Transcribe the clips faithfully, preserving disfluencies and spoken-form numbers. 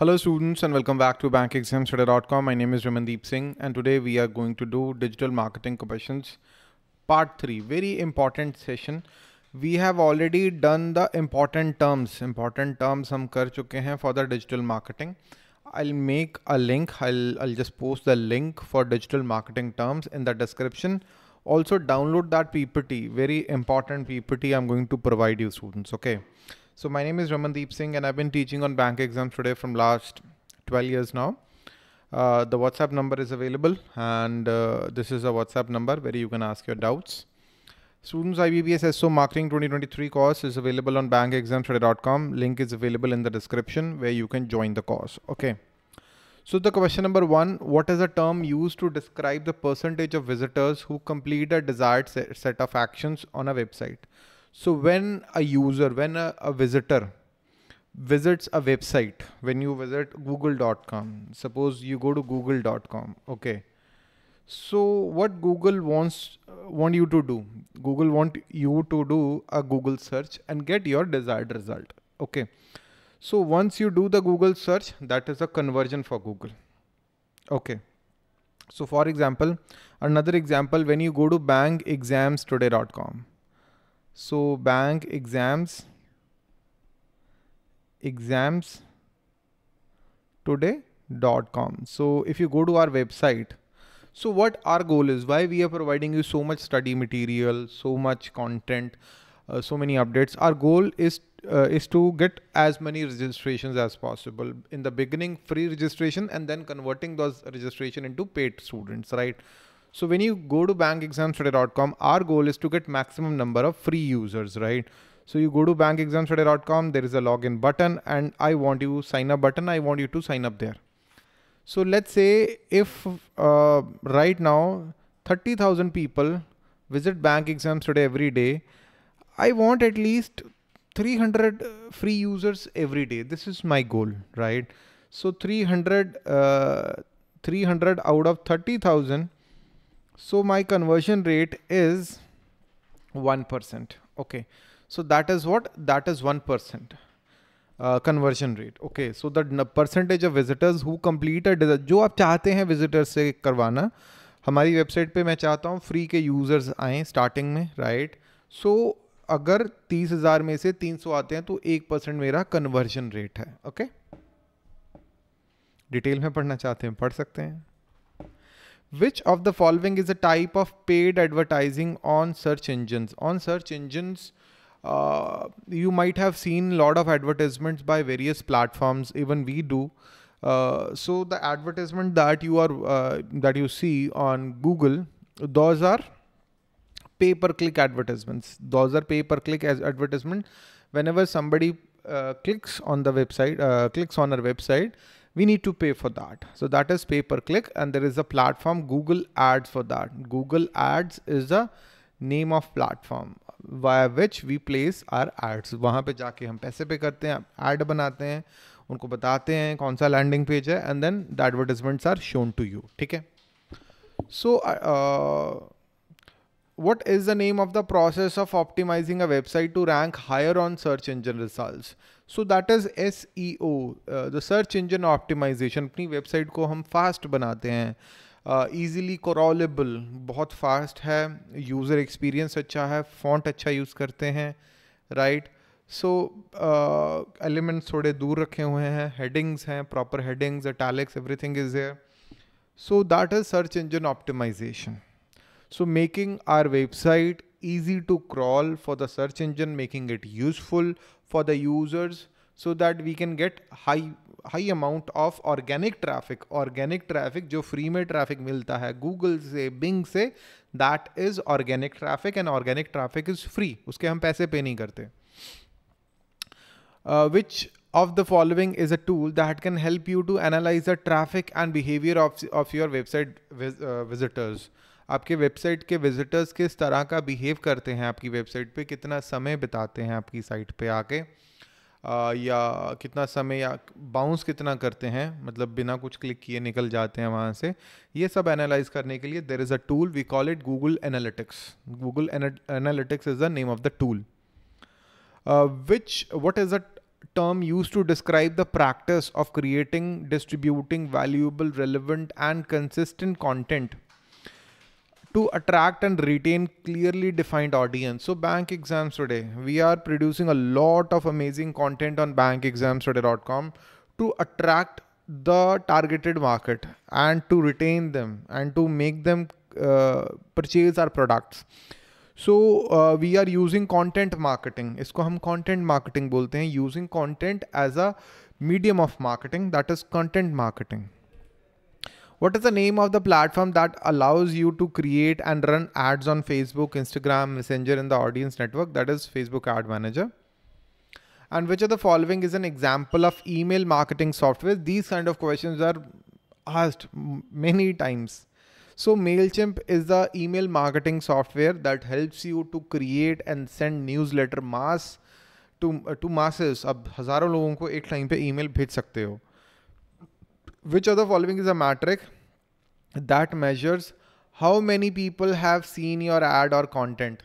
Hello students and welcome back to bank exam today dot com. My name is Ramandeep Singh and today we are going to do digital marketing questions part three. Very important session. We have already done the important terms. Important terms hum kar chuke hain for the digital marketing. I'll make a link. I'll, I'll just post the link for digital marketing terms in the description. Also download that P P T. Very important P P T I'm going to provide you students. Okay. So my name is Ramandeep Singh and I've been teaching on Bank Exams Today from last twelve years now. Uh, the WhatsApp number is available and uh, this is a WhatsApp number where you can ask your doubts. Students, I B P S S O Marketing twenty twenty-three course is available on bank exam today dot com. Link is available in the description where you can join the course. Okay. So the question number one, what is a term used to describe the percentage of visitors who complete a desired set of actions on a website? So when a user, when a, a visitor visits a website, when you visit google dot com, suppose you go to google dot com, okay. So what Google wants, want you to do, Google want you to do a Google search and get your desired result, okay. So once you do the Google search, that is a conversion for Google, okay. So for example, another example, when you go to bank exams today dot com. So bank exams, exams today dot com. So if you go to our website, so what our goal is, why we are providing you so much study material, so much content, uh, so many updates. Our goal is, uh, is to get as many registrations as possible. In the beginning, free registration and then converting those registration into paid students, right? So when you go to bank exams today dot com, our goal is to get maximum number of free users, right? So you go to bank exams today dot com, there is a login button and I want you sign up button. I want you to sign up there. So let's say if uh, right now thirty thousand people visit Bank Exams Today every day, I want at least three hundred free users every day. This is my goal, right? So three hundred, uh, three hundred out of thirty thousand. So my conversion rate is one percent. Okay. So that is what? That is one percent uh, conversion rate. Okay. So the percentage of visitors who complete a desire, जो आप चाहते हैं visitors से करवाना, हमारी website पे मैं चाहता हूँ free के users आएं starting में, right? So अगर तीस हज़ार में से तीन सौ आते हैं तो एक परसेंट मेरा conversion rate है. Okay. Detail में पढ़ना चाहते हैं, पढ़ सकते हैं. Which of the following is a type of paid advertising on search engines? On search engines, uh, you might have seen a lot of advertisements by various platforms, even we do. Uh, so the advertisement that you are uh, that you see on Google, those are pay-per-click advertisements. Those are pay-per-click as advertisement. Whenever somebody uh, clicks on the website, uh, clicks on our website, we need to pay for that. So that is pay per click and there is a platform Google Ads for that. Google Ads is the name of platform via which we place our ads. वहाँ पे जाके हम पैसे पे करते हैं, ad बनाते हैं, उनको बताते हैं कौन सा landing page है and then the advertisements are shown to you. ठीक है? So uh, what is the name of the process of optimizing a website to rank higher on search engine results? So that is S E O, uh, the search engine optimization. अपनी website को हम fast बनाते हैं, uh, easily crawlable, बहुत fast है, user experience अच्छा है, font अच्छा use करते हैं, right? So uh, elements थोड़े दूर रखे हुए हैं, headings हैं, proper headings, italics, everything is there. So that is search engine optimization. So making our website easy to crawl for the search engine, making it useful for the users so that we can get high high amount of organic traffic. Organic traffic जो free में traffic मिलता है Google से, Bing से, that is organic traffic and organic traffic is free. उसके हम पैसे पे नहीं करते. Uh, which of the following is a tool that can help you to analyze the traffic and behavior of, of your website vis, uh, visitors? आपके website के visitors किस तरह का बिहेव करते हैं आपकी वेबसाइट पे, कितना समय बिताते हैं आपकी साइट पे आके, आ, या कितना समय या बाउंस कितना करते हैं, मतलब बिना कुछ क्लिक किए निकल जाते हैं वहाँ से. ये सब एनालाइज करने के लिए there is a tool, we call it Google analytics. Google analytics is the name of the tool. Which what is a term used to describe the practice of creating, distributing valuable, relevant, and consistent content to attract and retain clearly defined audience. So Bank Exams Today, we are producing a lot of amazing content on bank exams today dot com to attract the targeted market and to retain them and to make them uh, purchase our products. So uh, we are using content marketing. Isko hum content marketing bolte hain, using content as a medium of marketing, that is content marketing. What is the name of the platform that allows you to create and run ads on Facebook, Instagram, Messenger, and the audience network? That is Facebook Ad Manager. And which of the following is an example of email marketing software? These kind of questions are asked many times. So MailChimp is the email marketing software that helps you to create and send newsletter mass to, uh, to masses. Ab hazaron logon ko ek time pe email bhej sakte ho. Which of the following is a metric that measures how many people have seen your ad or content?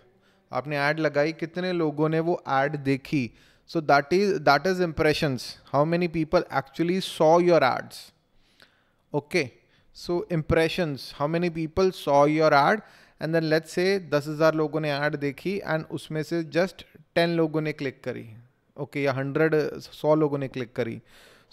Aapne ad lagai, kitne logon ne wo ad dekhi. So that is, that is impressions. How many people actually saw your ads? Okay. So impressions, how many people saw your ad? And then let's say ten thousand logon ne ad dekhi and usme se just ten logon ne click kari. Okay. Ya one hundred, one hundred logon ne click kari.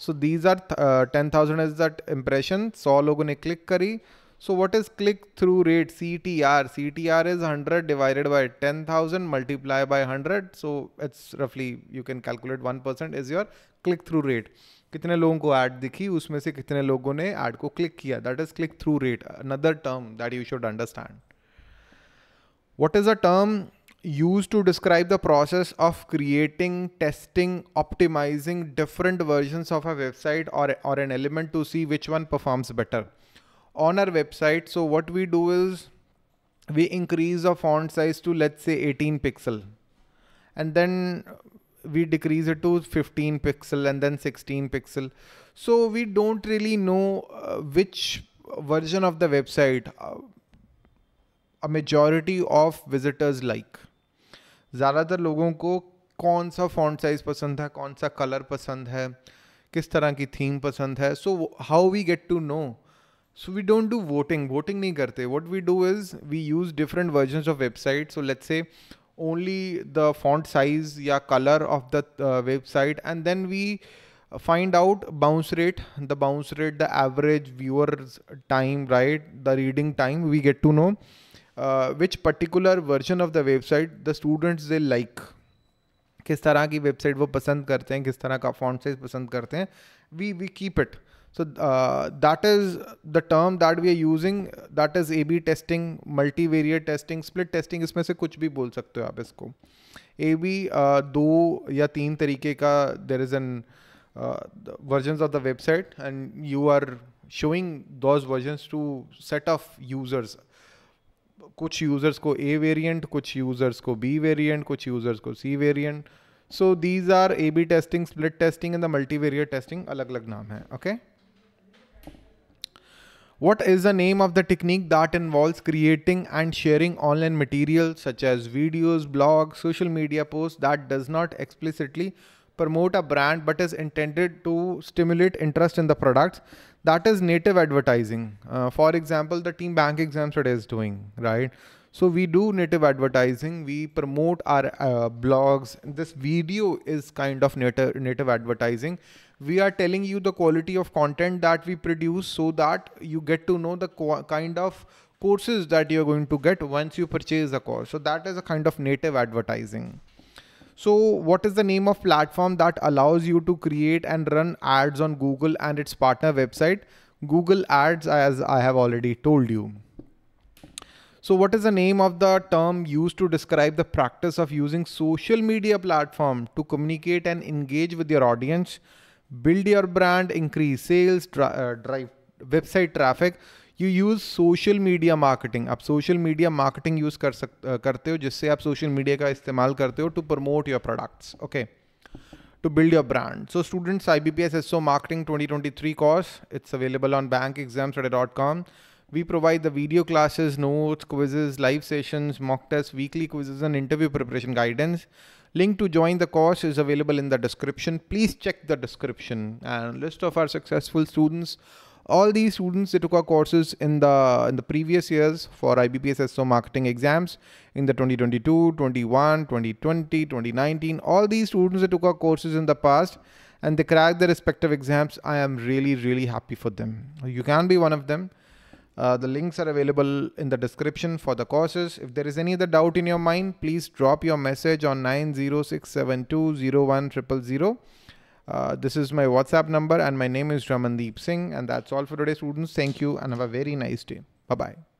So these are uh, ten thousand is that impression. one hundred logon ne click kari. So what is click through rate, C T R? C T R is one hundred divided by ten thousand multiplied by one hundred. So it's roughly, you can calculate one percent is your click through rate. Kitne logon ko ad dikhi, usme se kitne logon ne ad ko click kiya. That is click through rate, another term that you should understand. What is a term used to describe the process of creating, testing, optimizing different versions of a website or, or an element to see which one performs better on our website? So what we do is we increase the font size to, let's say, eighteen pixel, and then we decrease it to fifteen pixel and then sixteen pixel. So we don't really know uh, which version of the website uh, a majority of visitors like. Zyadatar logon ko kaun sa font size pasand hai, kaun sa color pasand hai, kis tarah ki theme pasand hai. So how we get to know? So we don't do voting, voting nahi karte. What we do is we use different versions of websites. So let's say only the font size ya color of the uh, website, and then we find out bounce rate, the bounce rate, the average viewer's time, right? The reading time, we get to know uh, which particular version of the website the students they like. Kis tarah ki website wo pasand karte hain, kis tarah ka font size pasand karte hain. We, we keep it. So uh, that is the term that we are using, that is A B testing, multivariate testing, split testing. Isme se kuch bhi bol sakte ho aap isko. A B uh, do ya teen tarike ka, there is an uh, versions of the website, and you are showing those versions to set of users. Kuch users ko A variant, kuch users ko B variant, kuch users ko C variant. So these are A B testing, split testing, and the multivariate testing. Alag alag naam hai, okay? What is the name of the technique that involves creating and sharing online material such as videos, blogs, social media posts that does not explicitly promote a brand but is intended to stimulate interest in the products? That is native advertising. Uh, for example, the team Bank Exams Today is doing, right? So we do native advertising. We promote our uh, blogs. This video is kind of native, native advertising. We are telling you the quality of content that we produce so that you get to know the kind of courses that you're going to get once you purchase a course. So that is a kind of native advertising. So what is the name of platform that allows you to create and run ads on Google and its partner website? Google Ads, as I have already told you. So what is the name of the term used to describe the practice of using social media platform to communicate and engage with your audience, build your brand, increase sales, uh, drive website traffic? You use social media marketing. Ab social media marketing use kar sakte uh, karte ho, jisse aap social media ka istemal karte ho to promote your products, okay, to build your brand. So students, I B P S S O marketing twenty twenty-three course, it's available on bank exams today dot com. We provide the video classes, notes, quizzes, live sessions, mock tests, weekly quizzes, and interview preparation guidance. Link to join the course is available in the description. Please check the description and list of our successful students. All these students, they took our courses in the in the previous years for I B P S S O marketing exams in the twenty twenty-two, twenty-one, twenty twenty, twenty nineteen. All these students, they took our courses in the past and they cracked their respective exams. I am really, really happy for them. You can be one of them. Uh, the links are available in the description for the courses. If there is any other doubt in your mind, please drop your message on nine zero six seven two zero one zero zero zero. Uh, this is my WhatsApp number and my name is Ramandeep Singh. And that's all for today, students. Thank you and have a very nice day. Bye-bye.